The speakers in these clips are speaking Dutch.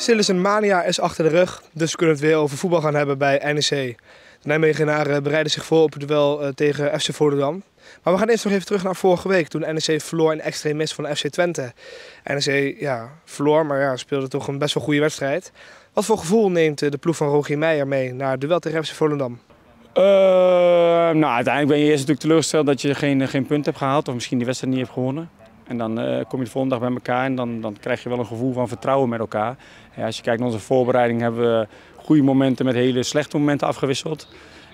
Silicon Mania is achter de rug, dus we kunnen het weer over voetbal gaan hebben bij NEC. De Nijmegenaren bereiden zich voor op het duel tegen FC Volendam. Maar we gaan eerst nog even terug naar vorige week, toen NEC verloor in extra mis van FC Twente. NEC verloor, maar speelde toch een best wel goede wedstrijd. Wat voor gevoel neemt de ploeg van Rogier Meijer mee naar het duel tegen FC Volendam? Uiteindelijk ben je eerst natuurlijk teleurgesteld dat je geen punt hebt gehaald of misschien die wedstrijd niet hebt gewonnen. En dan kom je de volgende dag bij elkaar en dan krijg je wel een gevoel van vertrouwen met elkaar. Ja, als je kijkt naar onze voorbereiding hebben we goede momenten met hele slechte momenten afgewisseld.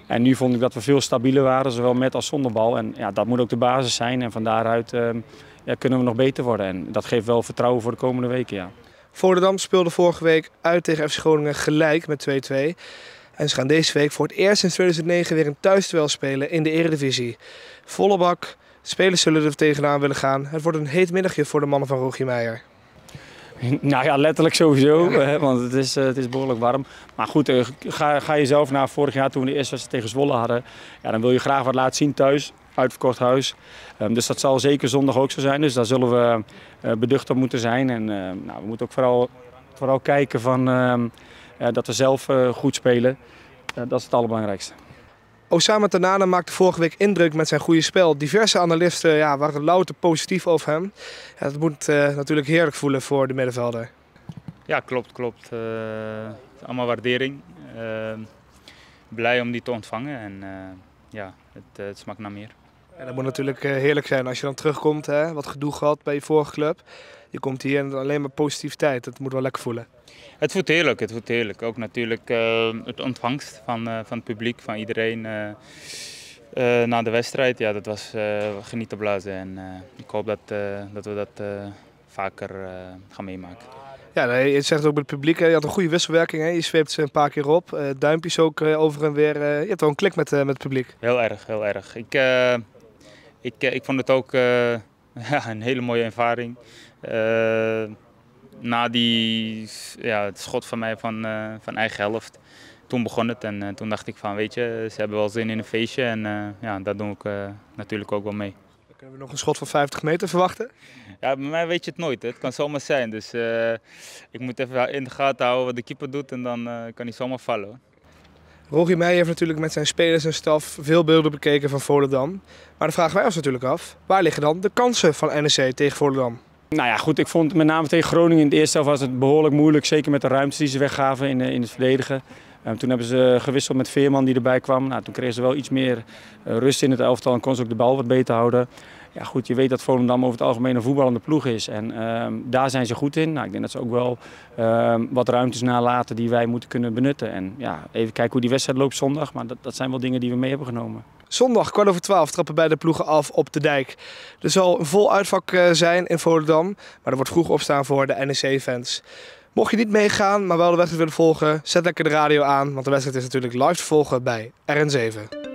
En nu vond ik dat we veel stabieler waren, zowel met als zonder bal. En ja, dat moet ook de basis zijn en van daaruit kunnen we nog beter worden. En dat geeft wel vertrouwen voor de komende weken, ja. Volendam speelde vorige week uit tegen FC Groningen gelijk met 2-2. En ze gaan deze week voor het eerst sinds 2009 weer een thuisduel spelen in de Eredivisie. Volle bak. Spelers zullen er tegenaan willen gaan. Het wordt een heet middagje voor de mannen van Rogier Meijer. Nou ja, letterlijk sowieso, want het is behoorlijk warm. Maar goed, ga je zelf naar vorig jaar toen we de eerste wedstrijd tegen Zwolle hadden. Ja, dan wil je graag wat laten zien thuis, uitverkocht huis. Dus dat zal zeker zondag ook zo zijn. Dus daar zullen we beducht op moeten zijn. En we moeten ook vooral kijken van, dat we zelf goed spelen. Dat is het allerbelangrijkste. Tannane maakte vorige week indruk met zijn goede spel. Diverse analisten waren louter positief over hem. Ja, dat moet natuurlijk heerlijk voelen voor de middenvelder. Ja, klopt. Allemaal waardering. Blij om die te ontvangen en het smaakt naar meer. En dat moet natuurlijk heerlijk zijn als je dan terugkomt, hè, wat gedoe gehad bij je vorige club. Je komt hier en alleen maar positiviteit, dat moet wel lekker voelen. Het voelt heerlijk. Ook natuurlijk het ontvangst van het publiek, van iedereen na de wedstrijd. Ja, dat was genieten blazen en ik hoop dat we dat vaker gaan meemaken. Ja, je zegt ook met het publiek, je had een goede wisselwerking, hè? Je zweept ze een paar keer op. Duimpjes ook over en weer. Je hebt wel een klik met het publiek. Heel erg. Ik vond het ook een hele mooie ervaring. Na het schot van mij van eigen helft, toen begon het en toen dacht ik van weet je, ze hebben wel zin in een feestje en dat doen we natuurlijk ook wel mee. Kunnen we nog een schot van 50 meter verwachten? Ja, bij mij weet je het nooit. Hè. Het kan zomaar zijn, dus ik moet even in de gaten houden wat de keeper doet en dan kan hij zomaar vallen. Hoor. Rogier Meijer heeft natuurlijk met zijn spelers en staf veel beelden bekeken van Volendam. Maar dan vragen wij ons natuurlijk af, waar liggen dan de kansen van NEC tegen Volendam? Nou ja, goed, ik vond met name tegen Groningen in de eerste helft was het behoorlijk moeilijk. Zeker met de ruimtes die ze weggaven in het verdedigen. Toen hebben ze gewisseld met Veerman die erbij kwam. Nou, toen kregen ze wel iets meer rust in het elftal en kon ze ook de bal wat beter houden. Ja goed, je weet dat Volendam over het algemeen een voetballende ploeg is. En daar zijn ze goed in. Nou, ik denk dat ze ook wel wat ruimtes nalaten die wij moeten kunnen benutten. En ja, even kijken hoe die wedstrijd loopt zondag. Maar dat zijn wel dingen die we mee hebben genomen. Zondag 12:15 trappen beide ploegen af op de dijk. Er zal een vol uitvak zijn in Volendam. Maar er wordt vroeg opstaan voor de NEC-fans. Mocht je niet meegaan, maar wel de wedstrijd willen volgen, zet lekker de radio aan. Want de wedstrijd is natuurlijk live te volgen bij RN7.